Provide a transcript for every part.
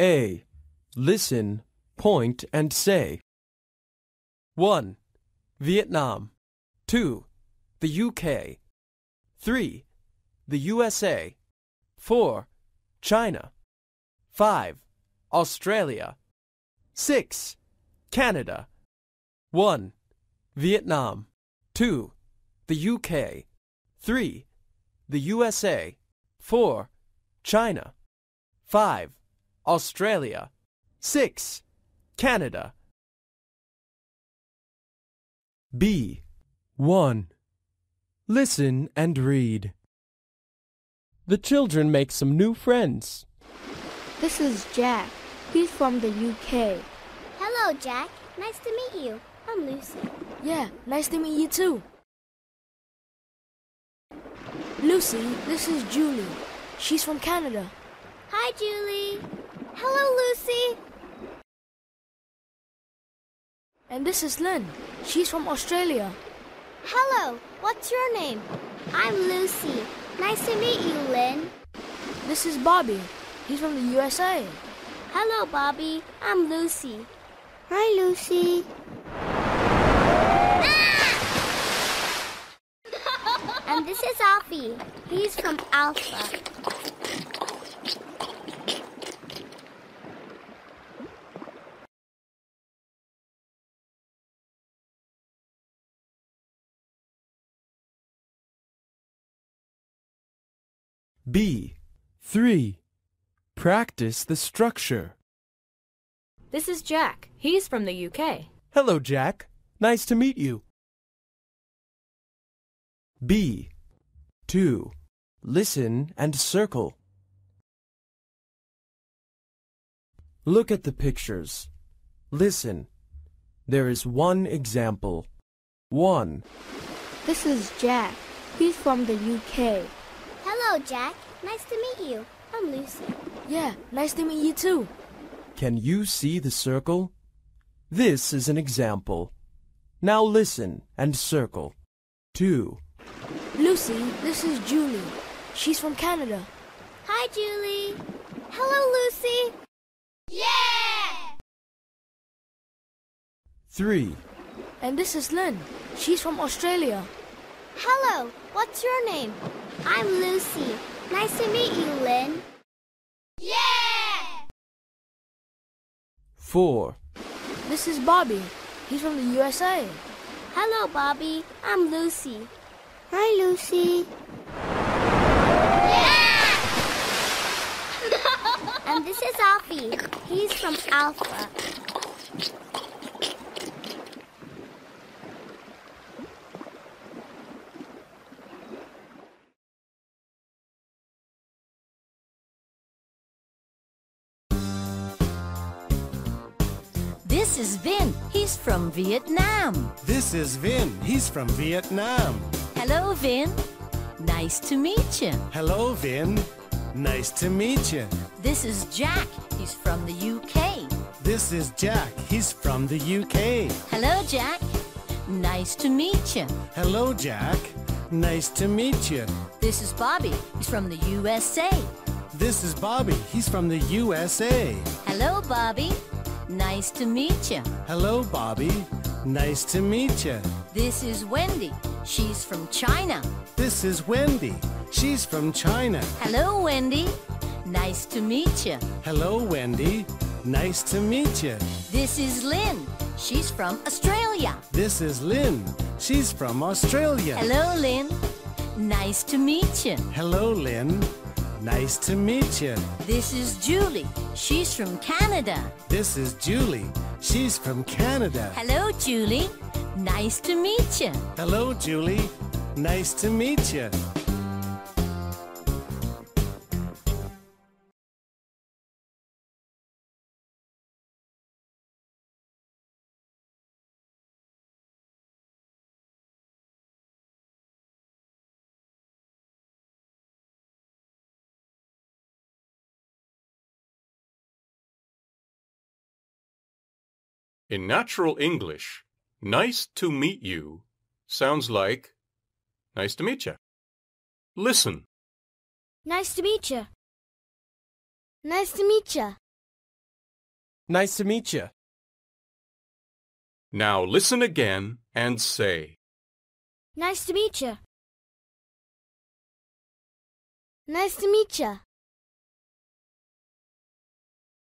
A. Listen, point, and say. 1. Vietnam. 2. The UK. 3. The USA. 4. China. 5. Australia. 6. Canada. 1. Vietnam. 2. The UK. 3. The USA. 4. China. 5. Australia. 6. Canada. B. 1. Listen and read. The children make some new friends. This is Jack. He's from the UK. Hello, Jack. Nice to meet you. I'm Lucy. Yeah, nice to meet you too. Lucy, this is Julie. She's from Canada. Hi, Julie. Hello, Lucy. And this is Lynn. She's from Australia. Hello. What's your name? I'm Lucy. Nice to meet you, Lynn. This is Bobby. He's from the USA. Hello, Bobby. I'm Lucy. Hi, Lucy. Ah! And this is Alfie. He's from Alpha. B. 3. Practice the structure. This is Jack. He's from the UK. Hello, Jack. Nice to meet you. B. 2. Listen and circle. Look at the pictures. Listen. There is one example. 1. This is Jack. He's from the UK. Hello, Jack. Nice to meet you. I'm Lucy. Yeah, nice to meet you too. Can you see the circle? This is an example. Now listen and circle. 2. Lucy, this is Julie. She's from Canada. Hi, Julie. Hello, Lucy. Yeah! 3. And this is Lynn. She's from Australia. Hello. What's your name? I'm Lucy. Nice to meet you, Lynn. Yeah! 4. This is Bobby. He's from the USA. Hello, Bobby. I'm Lucy. Hi, Lucy. Yeah! And this is Alfie. He's from Alpha. This is Vinh. He's from Vietnam. This is Vinh. He's from Vietnam. Hello, Vinh. Nice to meet you. Hello, Vinh. Nice to meet you. This is Jack. He's from the UK. This is Jack. He's from the UK. Hello, Jack. Nice to meet you. Hello, Jack. Nice to meet you. This is Bobby. He's from the USA. This is Bobby. He's from the USA. Hello, Bobby. Nice to meet you. Hello, Bobby. Nice to meet you. This is Wendy. She's from China. This is Wendy. She's from China. Hello, Wendy. Nice to meet you. Hello, Wendy. Nice to meet you. This is Lynn. She's from Australia. This is Lynn. She's from Australia. Hello, Lynn. Nice to meet you. Hello, Lynn. Nice to meet you. This is Julie. She's from Canada. This is Julie. She's from Canada. Hello, Julie. Nice to meet you. Hello, Julie. Nice to meet you. In natural English, nice to meet you sounds like nice to meet you. Listen. Nice to meet you. Nice to meet you. Nice to meet you. Now listen again and say, Nice to meet you. Nice to meet you.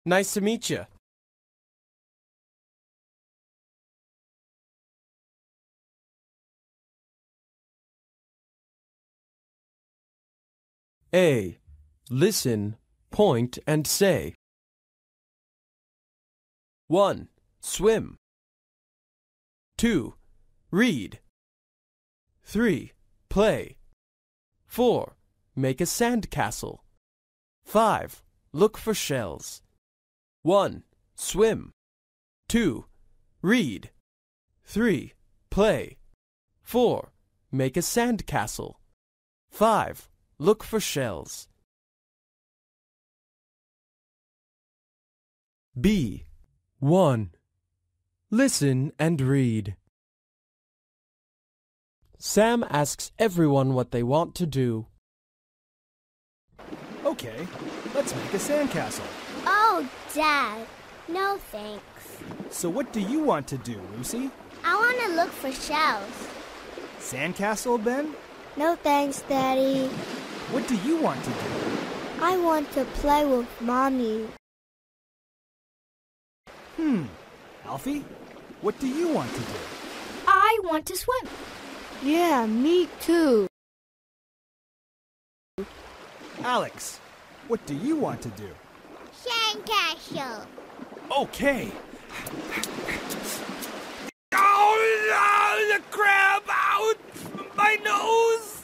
Nice to meet you. A. Listen, point, and say. 1. Swim. 2. Read. 3. Play. 4. Make a sandcastle. 5. Look for shells. 1. Swim. 2. Read. 3. Play. 4. Make a sandcastle. 5. Look for shells. B. 1. Listen and read. Sam asks everyone what they want to do. Okay, let's make a sandcastle. Oh, Dad, no thanks. So what do you want to do, Lucy? I want to look for shells. Sandcastle, Ben? No thanks, Daddy. What do you want to do? I want to play with Mommy. Alfie, what do you want to do? I want to swim. Yeah, me too. Alex, what do you want to do? Sandcastle. Okay. Oh, the crab out my nose.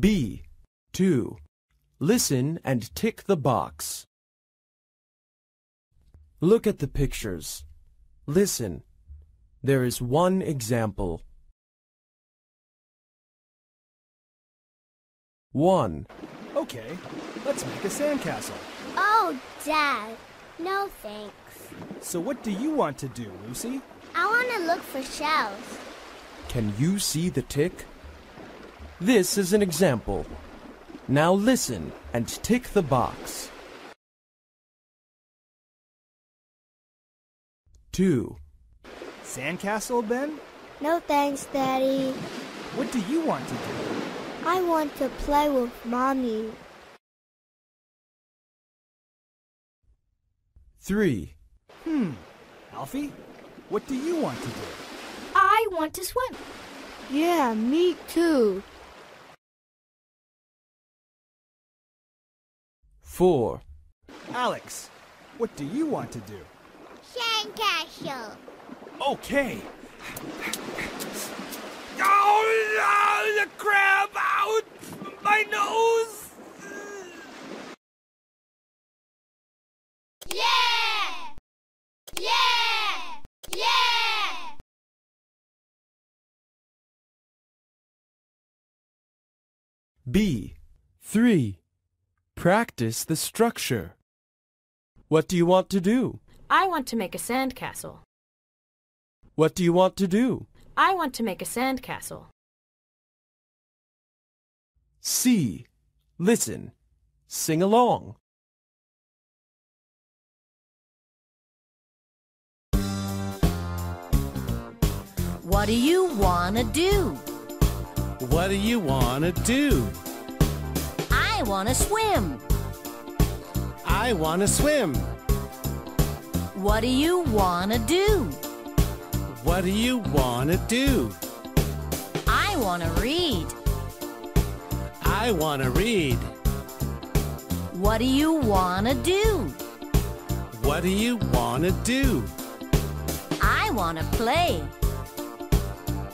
B. 2. Listen and tick the box. Look at the pictures. Listen. There is one example. 1. Okay, let's make a sandcastle. Oh, Dad, no thanks. So what do you want to do, Lucy? I want to look for shells. Can you see the tick? This is an example. Now listen and tick the box. 2. Sandcastle, Ben? No thanks, Daddy. What do you want to do? I want to play with Mommy. 3. Alfie, what do you want to do? I want to swim. Yeah, me too. 4. Alex, what do you want to do? Sandcastle. Okay. Oh, the crab out my nose. Yeah! Yeah! Yeah! B. 3. Practice the structure. What do you want to do? I want to make a sandcastle. What do you want to do? I want to make a sandcastle. C. Listen. Sing along. What do you want to do? What do you want to do? I want to swim. I want to swim. What do you want to do? What do you want to do? I want to read. I want to read. What do you want to do? What do you want to do? I want to play.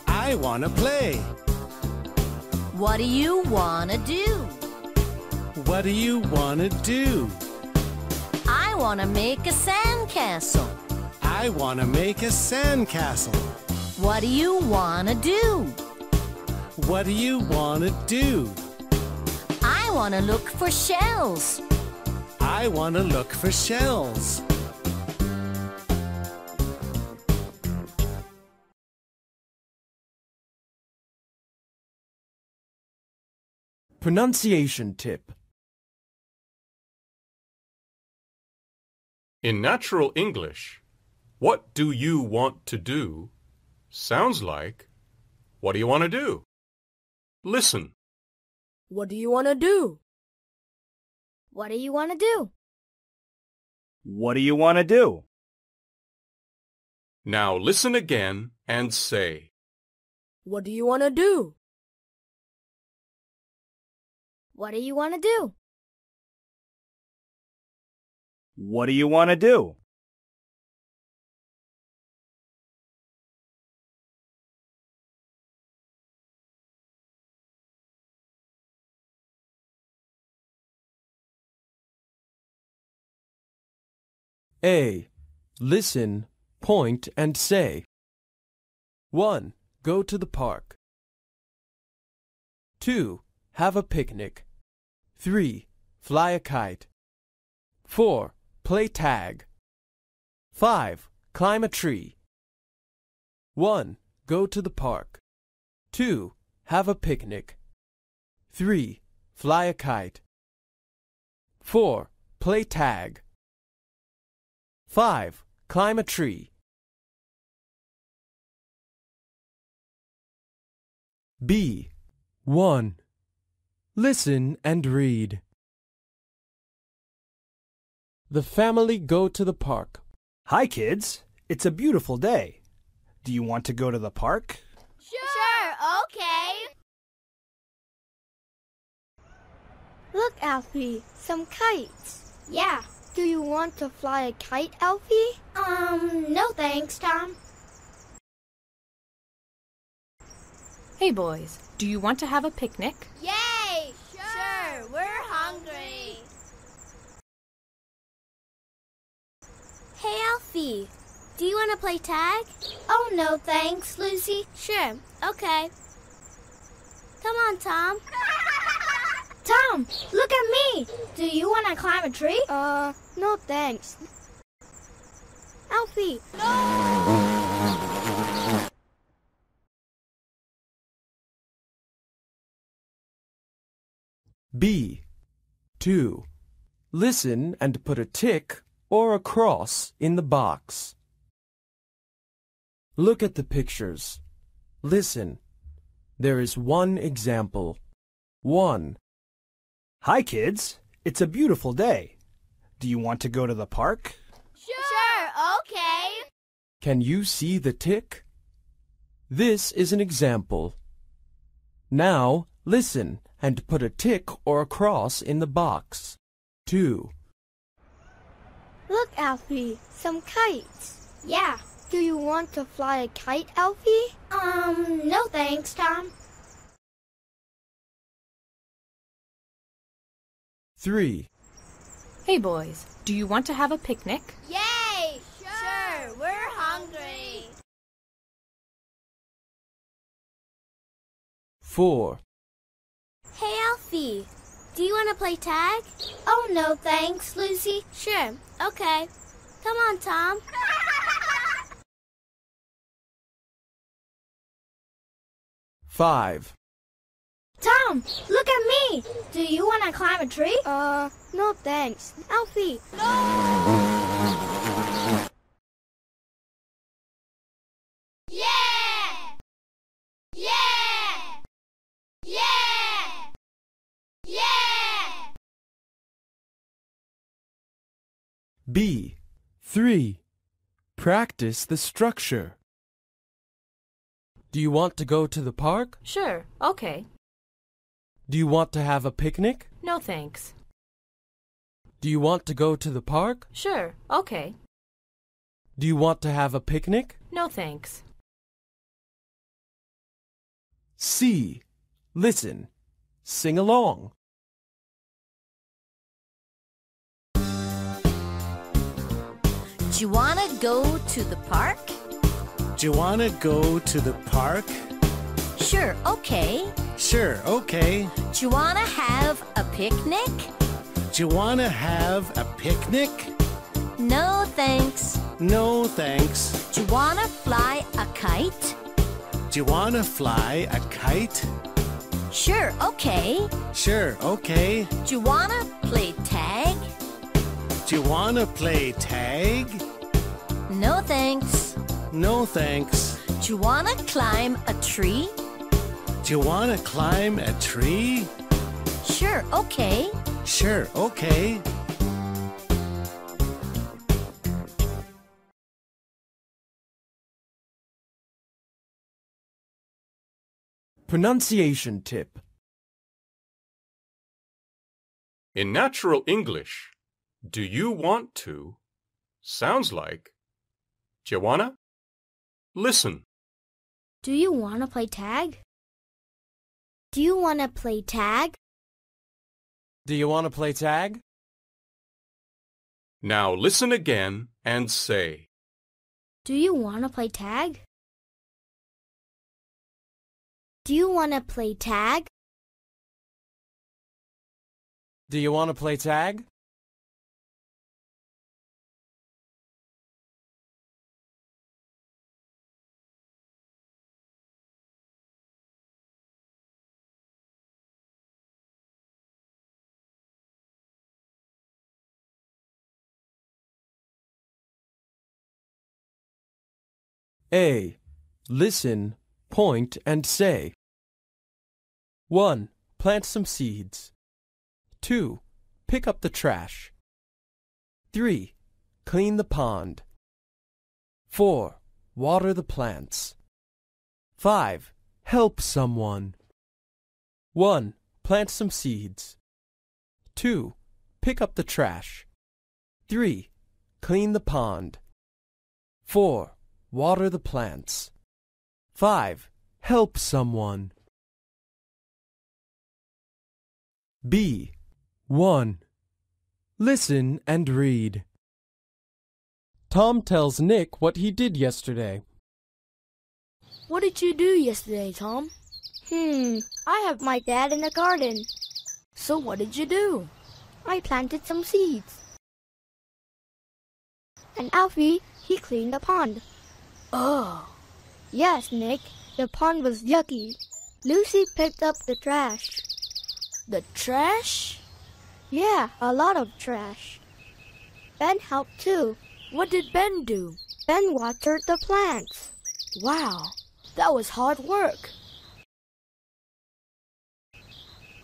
I want to play. What do you want to do? What do you want to do? I want to make a sandcastle. I want to make a sandcastle. What do you want to do? What do you want to do? I want to look for shells. I want to look for shells. Pronunciation tip. In natural English, what do you want to do sounds like, what do you want to do? Listen. What do you want to do? What do you want to do? What do you want to do? Now listen again and say, what do you want to do? What do you want to do? What do you want to do? A. Listen, point, and say. 1. Go to the park. 2. Have a picnic. 3. Fly a kite. 4. Play tag. 5. Climb a tree. 1. Go to the park. 2. Have a picnic. 3. Fly a kite. 4. Play tag. 5. Climb a tree. B. 1. Listen and read. The family go to the park. Hi, kids. It's a beautiful day. Do you want to go to the park? Sure, okay. Look, Alfie, some kites. Yeah. Do you want to fly a kite, Alfie? No thanks, Tom. Hey, boys. Do you want to have a picnic? Yay! Sure, we're hungry. Hey, Alfie. Do you want to play tag? Oh, no thanks, Lucy. Sure, okay. Come on, Tom. Tom, look at me. Do you want to climb a tree? No thanks. Alfie. No! B. 2. Listen and put a tick or a cross in the box. Look at the pictures. Listen. There is one example. 1. Hi, kids. It's a beautiful day. Do you want to go to the park? Sure, okay. Can you see the tick? This is an example. Now, listen and put a tick or a cross in the box. 2. Look, Alfie, some kites. Yeah. Do you want to fly a kite, Alfie? No thanks, Tom. 3. Hey, boys. Do you want to have a picnic? Yay! Sure, we're hungry. 4. Hey, Alfie. Do you want to play tag? Oh, no thanks, Lucy. Sure, okay. Come on, Tom. Five. Tom, look at me. Do you want to climb a tree? No thanks. Alfie. No! Yeah! Yeah! Yeah! Yeah! B. 3. Practice the structure. Do you want to go to the park? Sure, okay. Do you want to have a picnic? No, thanks. Do you want to go to the park? Sure, okay. Do you want to have a picnic? No, thanks. C. Listen. Sing along. Do you want to go to the park? Do you want to go to the park? Sure, okay. Sure, okay. Do you want to have a picnic? Do you want to have a picnic? No, thanks. No, thanks. Do you want to fly a kite? Do you want to fly a kite? Sure, okay. Sure, okay. Do you wanna play tag? Do you wanna play tag? No thanks. No thanks. Do you wanna climb a tree? Do you wanna climb a tree? Sure, okay. Sure, okay. Pronunciation tip. In natural English, do you want to sounds like do you wanna? Listen. Do you wanna play tag? Do you wanna play tag? Do you wanna play tag? Now listen again and say, do you wanna play tag? Do you want to play tag? Do you want to play tag? A. Listen, point, and say. 1. Plant some seeds. 2. Pick up the trash. 3. Clean the pond. 4. Water the plants. 5. Help someone. 1. Plant some seeds. 2. Pick up the trash. 3. Clean the pond. 4. Water the plants. 5. Help someone. B. 1. Listen and read. Tom tells Nick what he did yesterday. What did you do yesterday, Tom? I helped my dad in the garden. So what did you do? I planted some seeds. And Alfie, he cleaned the pond. Oh. Yes, Nick, the pond was yucky. Lucy picked up the trash. The trash? Yeah, a lot of trash. Ben helped too. What did Ben do? Ben watered the plants. Wow, that was hard work.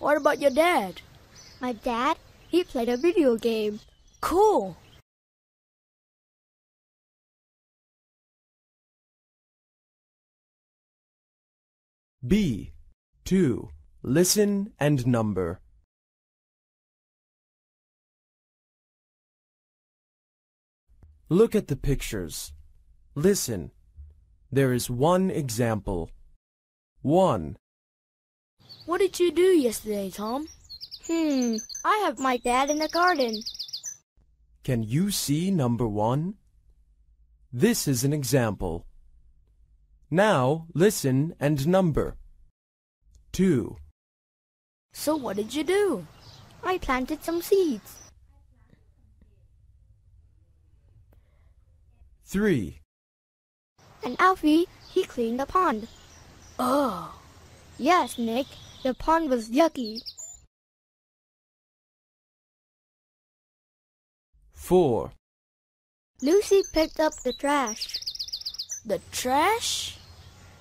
What about your dad? My dad, he played a video game. Cool. B. 2. Listen and number. 1. Look at the pictures. Listen. There is one example. 1. What did you do yesterday, Tom? I helped my dad in the garden. Can you see number 1? This is an example. Now listen and number. 2. So what did you do? I planted some seeds. 3. And Alfie, he cleaned the pond. Oh. Yes, Nick, the pond was yucky. 4. Lucy picked up the trash. The trash?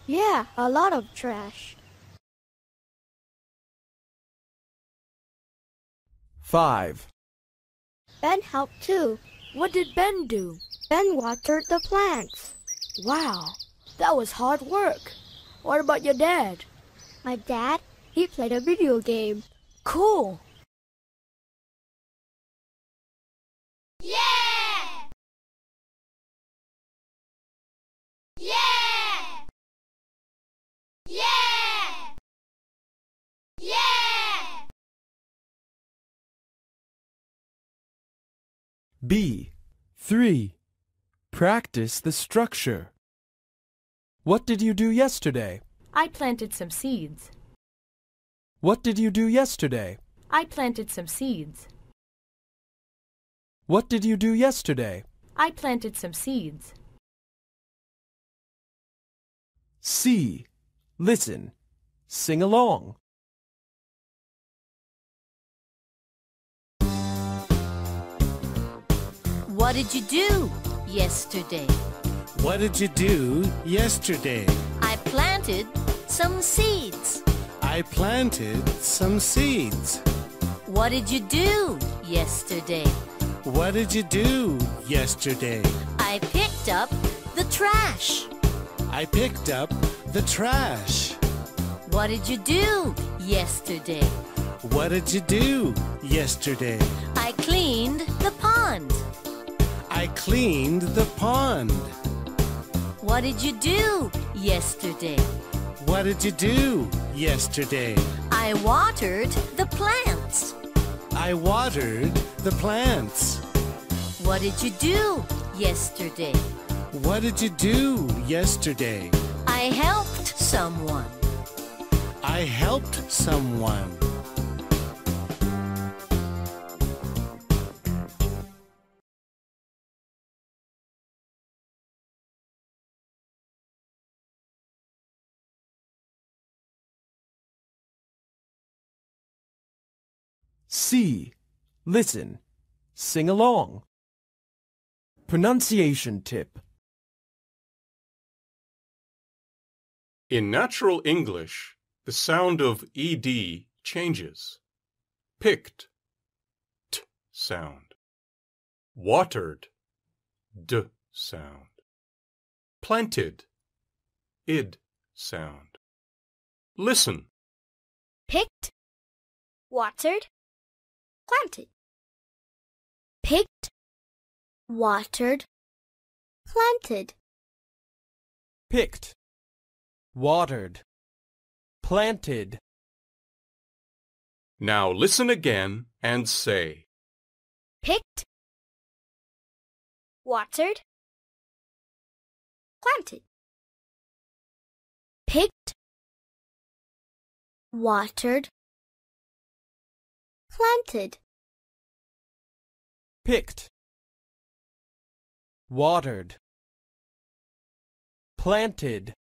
Yeah, a lot of trash. 5. Ben helped too. What did Ben do? Ben watered the plants. Wow, that was hard work. What about your dad? My dad, he played a video game. Cool. Yeah! Yeah! Yeah! Yeah! B. 3. Practice the structure. What did you do yesterday? I planted some seeds. What did you do yesterday? I planted some seeds. What did you do yesterday? I planted some seeds. C. Listen. Sing along. What did you do yesterday? What did you do yesterday? I planted some seeds. I planted some seeds. What did you do yesterday? What did you do yesterday? I picked up the trash. I picked up the trash. What did you do yesterday? What did you do yesterday? I cleaned the pond. I cleaned the pond. What did you do yesterday? What did you do yesterday? I watered the plants. I watered the plants. What did you do yesterday? What did you do yesterday? I helped someone. I helped someone. See, listen, sing along. Pronunciation tip. In natural English, the sound of ED changes. Picked, T sound. Watered, D sound. Planted, ID sound. Listen. Picked, watered, planted. Picked, watered, planted. Picked, watered, planted. Now listen again and say. Picked, watered, planted. Picked, watered, planted. Picked, watered, planted.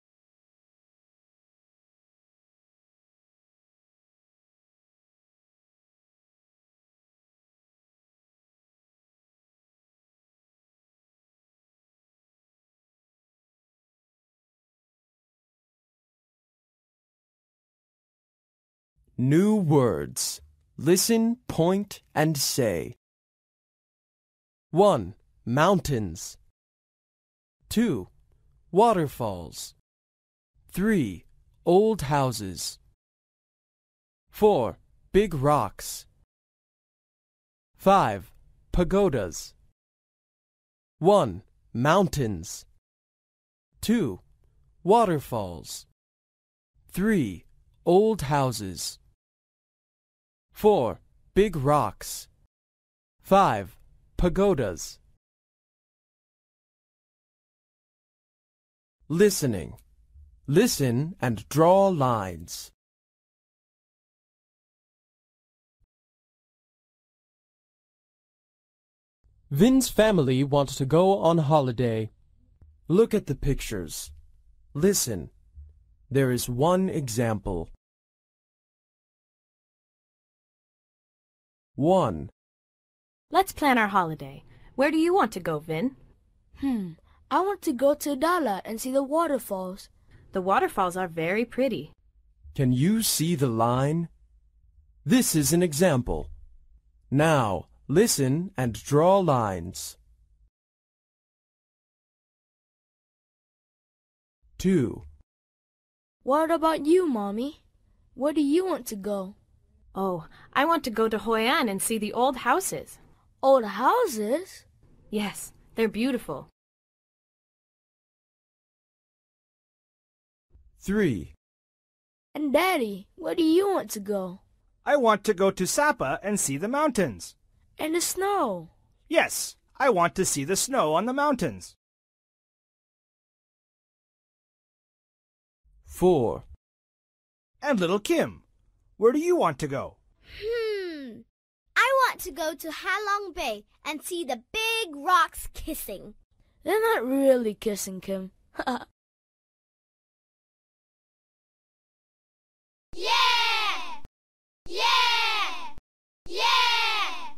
New words. Listen, point, and say. 1. Mountains. 2. Waterfalls. 3. Old houses. 4. Big rocks. 5. Pagodas. 1. Mountains. 2. Waterfalls. 3. Old houses. 4. Big rocks. 5. Pagodas. Listening. Listen and draw lines. Vin's family wants to go on holiday. Look at the pictures. Listen. There is one example. 1. Let's plan our holiday. Where do you want to go, Vinh? I want to go to Dala and see the waterfalls. The waterfalls are very pretty. Can you see the line? This is an example. Now, listen and draw lines. 2. What about you, Mommy? Where do you want to go? Oh, I want to go to Hoi An and see the old houses. Old houses? Yes, they're beautiful. 3. And Daddy, where do you want to go? I want to go to Sapa and see the mountains. And the snow? Yes, I want to see the snow on the mountains. 4. And little Kim, where do you want to go? I want to go to Ha Long Bay and see the big rocks kissing. They're not really kissing, Kim. Yeah! Yeah! Yeah!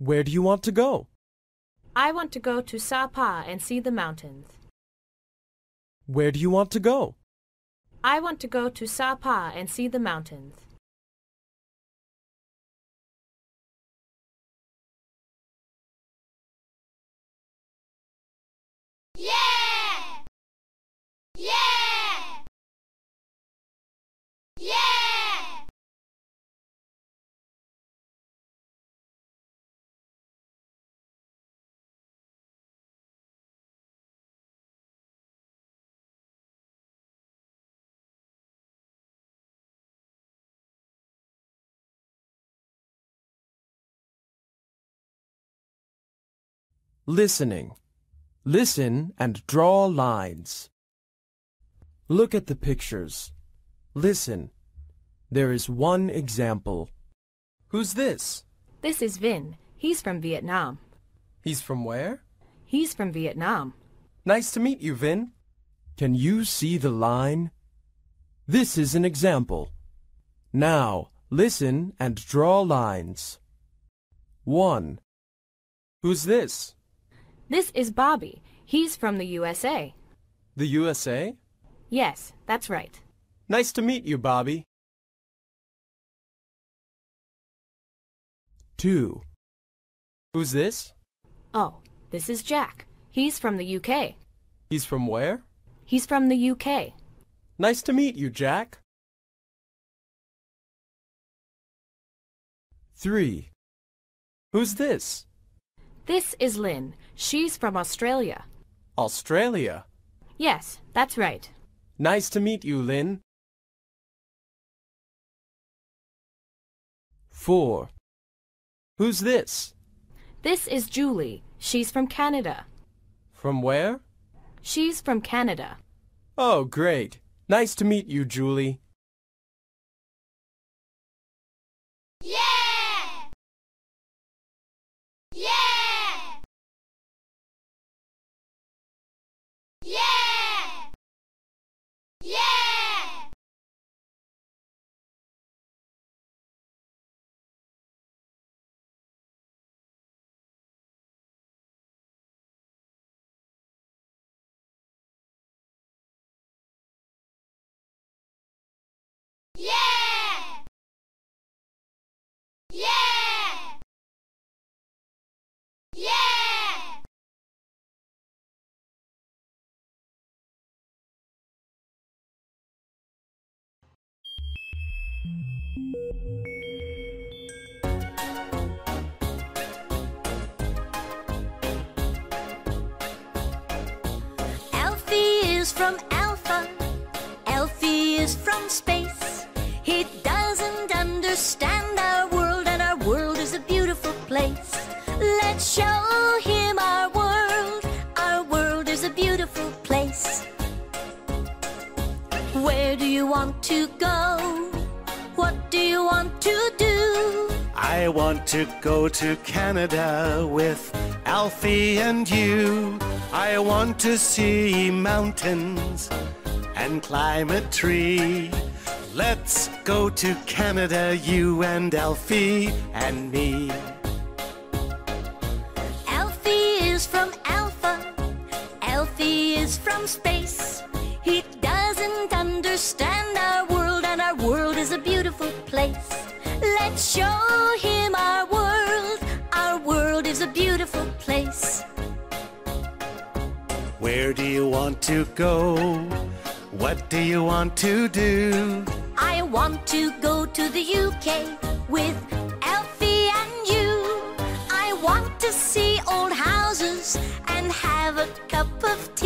Where do you want to go? I want to go to Sapa and see the mountains. Where do you want to go? I want to go to Sapa and see the mountains. Listening. Listen and draw lines. Look at the pictures. Listen. There is one example. Who's this? This is Vinh. He's from Vietnam. He's from where? He's from Vietnam. Nice to meet you, Vinh. Can you see the line? This is an example. Now, listen and draw lines. 1. Who's this? This is Bobby. He's from the USA. The USA? Yes, that's right. Nice to meet you, Bobby. 2. Who's this? Oh, this is Jack. He's from the UK. He's from where? He's from the UK. Nice to meet you, Jack. 3. Who's this? This is Lynn. She's from Australia. Australia? Yes, that's right. Nice to meet you, Lynn. 4. Who's this? This is Julie. She's from Canada. From where? She's from Canada. Oh, great. Nice to meet you, Julie. Alfie is from Alpha. Alfie is from space. He doesn't understand our world, and our world is a beautiful place. Let's show him our world. Our world is a beautiful place. Where do you want to go? What do you want to do? I want to go to Canada with Alfie and you. I want to see mountains and climb a tree. Let's go to Canada, you and Alfie and me. Alfie is from Alpha. Alfie is from space. He doesn't understand our world, and our world is a beautiful place. Let's show him our world. Our world is a beautiful place. Where do you want to go? What do you want to do? I want to go to the UK with Alfie and you. I want to see old houses and have a cup of tea.